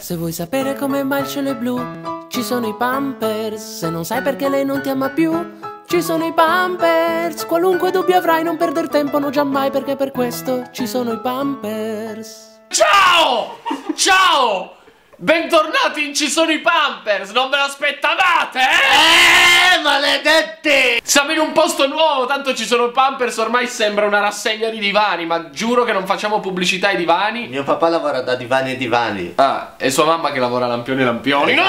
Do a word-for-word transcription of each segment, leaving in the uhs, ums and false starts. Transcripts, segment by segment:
Se vuoi sapere come mai il cielo è blu, ci sono i Pampers. Se non sai perché lei non ti ama più, ci sono i Pampers. Qualunque dubbio avrai, non perder tempo, no giammai, perché per questo ci sono i Pampers. Ciao! Ciao! Bentornati in Ci sono i Pampers, non ve l'aspettavate, eh? Eh, maledetti! Siamo in un posto nuovo, tanto Ci sono i Pampers ormai sembra una rassegna di divani, ma giuro che non facciamo pubblicità ai divani. Mio papà lavora da divani e divani. Ah, e sua mamma che lavora a lampioni e lampioni. No!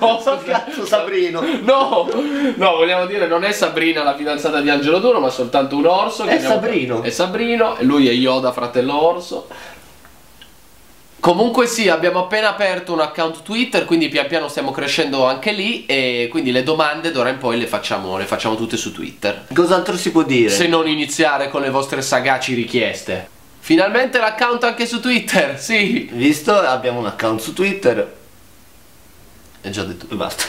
Oh, so cazzo, Sabrino. No, no, vogliamo dire, non è Sabrina la fidanzata di Angelo Duro, ma soltanto un orso. Che è Sabrino. È Sabrino, e lui è Yoda, fratello orso. Comunque sì, abbiamo appena aperto un account Twitter, quindi pian piano stiamo crescendo anche lì, e quindi le domande d'ora in poi le facciamo, le facciamo tutte su Twitter. Cos'altro si può dire? Se non iniziare con le vostre sagaci richieste. Finalmente l'account anche su Twitter, sì. Visto, abbiamo un account su Twitter. È già detto, basta.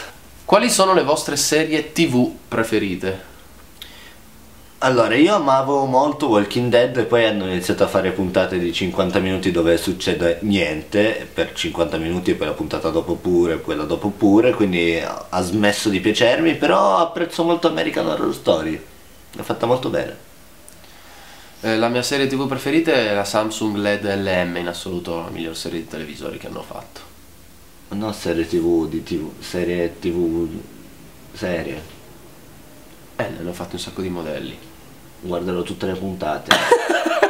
Quali sono le vostre serie tv preferite? Allora, io amavo molto Walking Dead e poi hanno iniziato a fare puntate di cinquanta minuti dove succede niente per cinquanta minuti, e poi la puntata dopo pure, quella dopo pure, quindi ha smesso di piacermi, però apprezzo molto American Horror Story, l'ha fatta molto bene. Eh, la mia serie tv preferita è la Samsung L E D L M, in assoluto la miglior serie di televisori che hanno fatto. No, serie tv, di tv, serie tv, serie. Eh, ne hanno fatto un sacco di modelli. Guarderò tutte le puntate.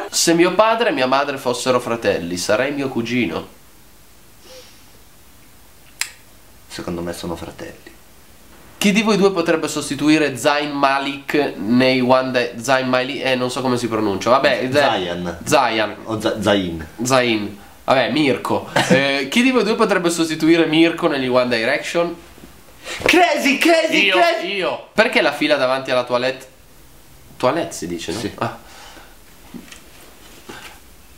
Se mio padre e mia madre fossero fratelli, sarei mio cugino. Secondo me sono fratelli. Chi di voi due potrebbe sostituire Zayn Malik nei One Direction? Zayn Malik, eh, non so come si pronuncia. Vabbè, Zayn. Zayn. O Zayn. Zayn. Vabbè, Mirko. Eh, chi di voi due potrebbe sostituire Mirko negli One Direction? Crazy, crazy, io, crazy! Io! Perché la fila davanti alla toilette? Toilette si dice, no? Sì. Ah.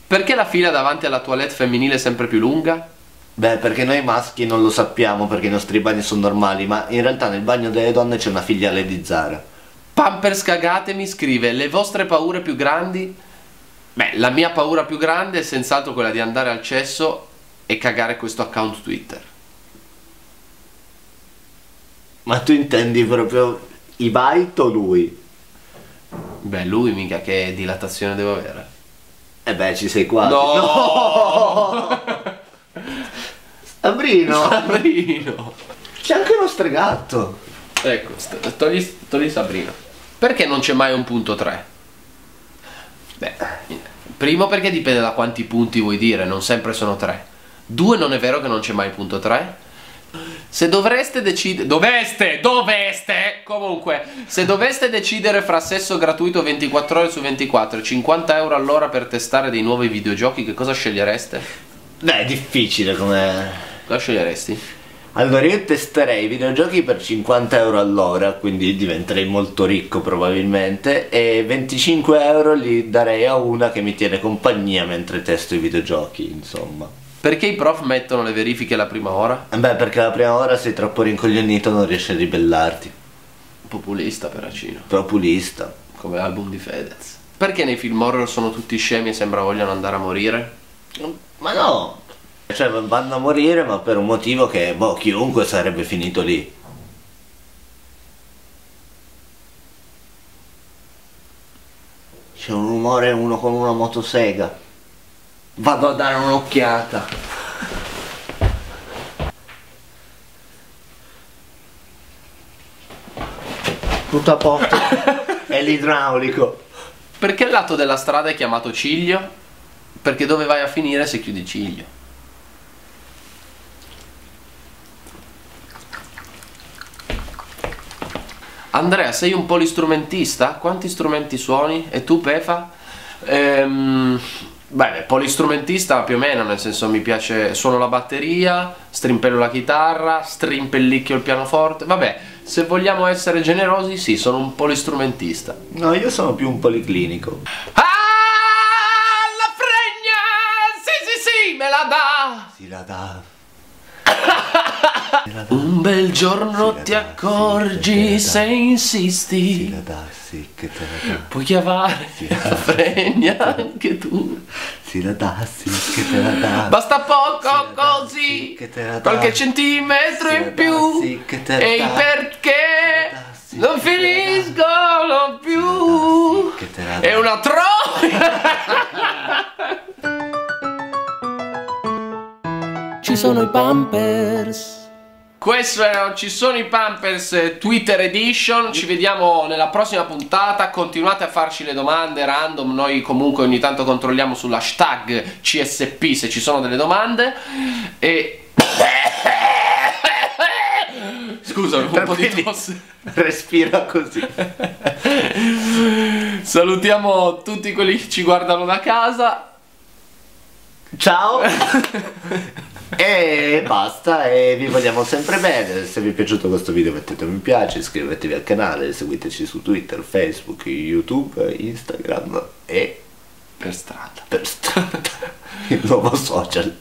Perché la fila davanti alla toilette femminile è sempre più lunga? Beh, perché noi maschi non lo sappiamo, perché i nostri bagni sono normali, ma in realtà nel bagno delle donne c'è una filiale di Zara. Pampers Cagate mi scrive, le vostre paure più grandi? Beh, la mia paura più grande è senz'altro quella di andare al cesso e cagare questo account Twitter. Ma tu intendi proprio i byte o lui? Beh, lui mica, che dilatazione devo avere. Eh beh, ci sei quasi. No! No! Sabrino! Sabrino! C'è anche uno stregato. Ecco, togli, togli Sabrino. Perché non c'è mai un punto tre? Beh, primo perché dipende da quanti punti vuoi dire, non sempre sono tre. Due, non è vero che non c'è mai punto tre. Se dovreste decidere... Doveste! Doveste! Comunque, se doveste decidere fra sesso gratuito ventiquattro ore su ventiquattro e cinquanta euro all'ora per testare dei nuovi videogiochi, che cosa scegliereste? Beh, è difficile come... Cosa sceglieresti? Allora, io testerei i videogiochi per cinquanta euro all'ora, quindi diventerei molto ricco probabilmente, e venticinque euro li darei a una che mi tiene compagnia mentre testo i videogiochi, insomma. Perché i prof mettono le verifiche alla prima ora? Beh, perché alla prima ora sei troppo rincoglionito, non riesci a ribellarti. Populista, peracino. Populista. Come album di Fedez. Perché nei film horror sono tutti scemi e sembra vogliano andare a morire? Ma no! Cioè vanno a morire, ma per un motivo che, boh, chiunque sarebbe finito lì. C'è un rumore, uno con una motosega. Vado a dare un'occhiata. Tutto a posto. È l'idraulico. Perché il lato della strada è chiamato ciglio? Perché dove vai a finire se chiudi ciglio? Andrea, sei un polistrumentista? Quanti strumenti suoni? E tu, Pefa? Ehm, beh, polistrumentista più o meno, nel senso mi piace, suono la batteria, strimpello la chitarra, strimpellicchio il pianoforte, vabbè, se vogliamo essere generosi, sì, sono un polistrumentista. No, io sono più un policlinico. Ah, la fregna! Sì, sì, sì, me la dà! Si la dà. Un bel giorno ti accorgi se insisti, puoi chiavare la fregna anche tu. Sì, la dassi, che te la dassi. Basta poco sì, così, che te la qualche centimetro sì, in più. Sì, che te la Ehi, perché dassi, non finiscono più? Sì, che te è una troia. Ci sono i Pampers. Questo è, ci sono i Pampers Twitter Edition. Ci vediamo nella prossima puntata. Continuate a farci le domande random. Noi comunque ogni tanto controlliamo sull'hashtag C S P se ci sono delle domande. E scusa, un per po' di tosse. Respira così. Salutiamo tutti quelli che ci guardano da casa. Ciao. E basta, e vi vogliamo sempre bene. Se vi è piaciuto questo video mettete un mi piace, iscrivetevi al canale, seguiteci su Twitter, Facebook, YouTube, Instagram e per strada. Per strada. Il nuovo social.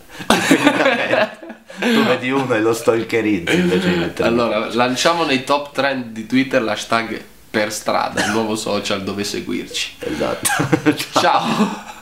Tu vedi uno e lo stalkerizzi invece di mettere. Allora, lanciamo nei top trend di Twitter l'hashtag per strada, il nuovo social dove seguirci. Esatto. Ciao. Ciao.